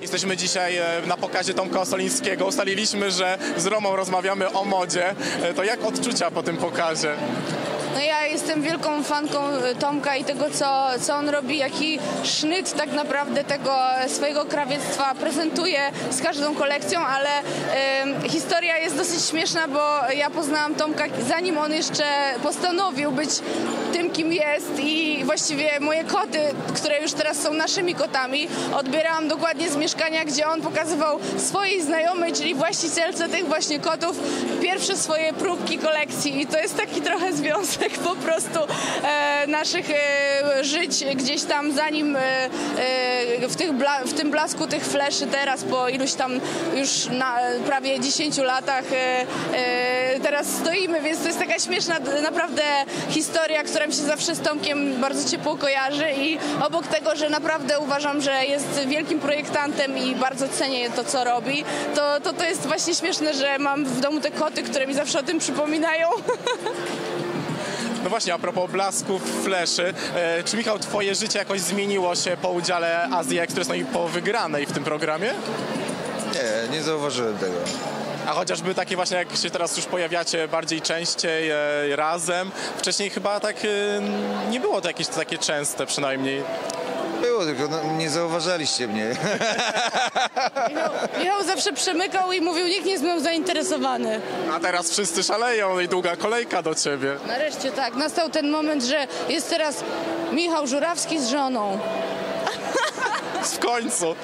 Jesteśmy dzisiaj na pokazie Tomka Solińskiego. Ustaliliśmy, że z Romą rozmawiamy o modzie. To jak odczucia po tym pokazie? No ja jestem wielką fanką Tomka i tego, co on robi, jaki sznyt tak naprawdę tego swojego krawiectwa prezentuje z każdą kolekcją, ale historia jest dosyć śmieszna, bo ja poznałam Tomka, zanim on jeszcze postanowił być tym, kim jest, i właściwie moje koty, które już teraz są naszymi kotami, odbierałam dokładnie z mieszkania, gdzie on pokazywał swojej znajomej, czyli właścicielce tych właśnie kotów, pierwsze swoje próbki kolekcji i to jest taki trochę związek po prostu naszych żyć gdzieś tam, zanim w tym blasku tych fleszy teraz po iluś tam już prawie 10 latach teraz stoimy, więc to jest taka śmieszna naprawdę historia, która mi się zawsze z Tomkiem bardzo ciepło kojarzy i obok tego, że naprawdę uważam, że jest wielkim projektantem i bardzo cenię to, co robi, to jest właśnie śmieszne, że mam w domu te koty, które mi zawsze o tym przypominają. No właśnie, a propos blasków, fleszy, czy Michał, twoje życie jakoś zmieniło się po udziale Azji Express, no i po wygranej w tym programie? Nie, nie zauważyłem tego. A chociażby takie właśnie, jak się teraz już pojawiacie bardziej częściej, razem, wcześniej chyba tak nie było to jakieś takie częste przynajmniej. Było, tylko nie zauważaliście mnie. Michał zawsze przemykał i mówił, nikt nie jest mną zainteresowany. A teraz wszyscy szaleją i długa kolejka do ciebie. Nareszcie tak, nastał ten moment, że jest teraz Michał Żurawski z żoną. W końcu.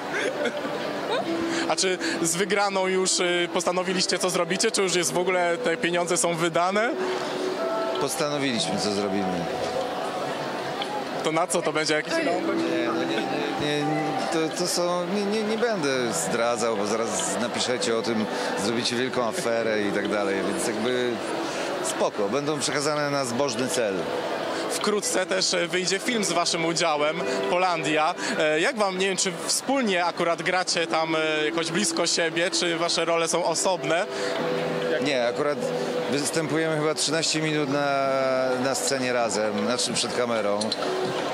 A czy z wygraną już postanowiliście, co zrobicie? Czy już jest w ogóle, te pieniądze są wydane? Postanowiliśmy, co zrobimy. To na co to będzie? Jakiś rąbek? Nie będę zdradzał, bo zaraz napiszecie o tym, zrobicie wielką aferę i tak dalej, więc jakby spoko, będą przekazane na zbożny cel. Wkrótce też wyjdzie film z waszym udziałem, Polandia. Jak wam, nie wiem, czy wspólnie akurat gracie tam jakoś blisko siebie, czy wasze role są osobne? Nie, akurat występujemy chyba 13 minut na scenie razem, znaczy przed kamerą.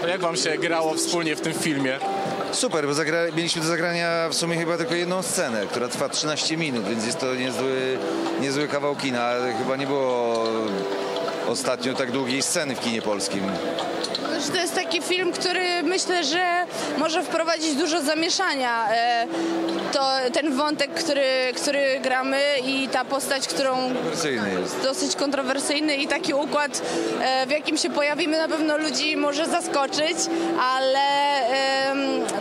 To jak wam się grało wspólnie w tym filmie? Super, bo mieliśmy do zagrania w sumie chyba tylko jedną scenę, która trwa 13 minut, więc jest to niezły kawał kina. Chyba nie było ostatnio tak długiej sceny w kinie polskim. To jest taki film, który myślę, że może wprowadzić dużo zamieszania. To ten wątek, który gramy, i ta postać, którą... Dosyć kontrowersyjny, i taki układ, w jakim się pojawimy, na pewno ludzi może zaskoczyć, ale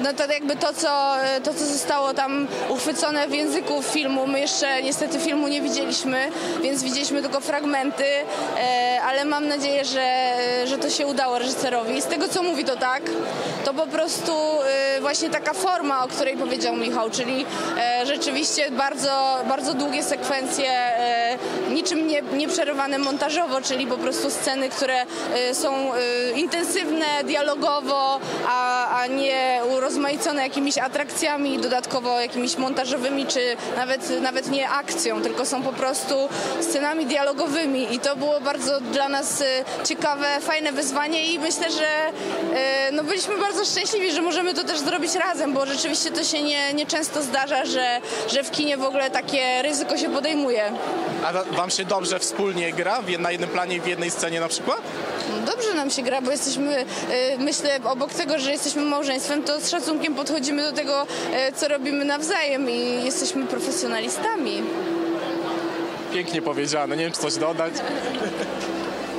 no to jakby to, co zostało tam uchwycone w języku filmu. My jeszcze niestety filmu nie widzieliśmy, więc widzieliśmy tylko fragmenty, ale mam nadzieję, że to się udało reżyserowi. Z tego, co mówi, to tak. To po prostu właśnie taka forma, o której powiedział Michał, czyli rzeczywiście bardzo, bardzo długie sekwencje, niczym nie przerywane montażowo, czyli po prostu sceny, które są intensywne dialogowo, a nie urozmaicone jakimiś atrakcjami, dodatkowo jakimiś montażowymi, czy nawet nie akcją, tylko są po prostu scenami dialogowymi i to było bardzo dla nas ciekawe, fajne wyzwanie i myślę, że no byliśmy bardzo szczęśliwi, że możemy to też zrobić razem, bo rzeczywiście to się nieczęsto zdarza, że w kinie w ogóle takie ryzyko się podejmuje. A wam się dobrze wspólnie gra? Na jednym planie i w jednej scenie na przykład? Dobrze nam się gra, bo jesteśmy, myślę, obok tego, że jesteśmy małżeństwem, to z szacunkiem podchodzimy do tego, co robimy nawzajem i jesteśmy profesjonalistami. Pięknie powiedziane. Nie wiem, czy coś dodać?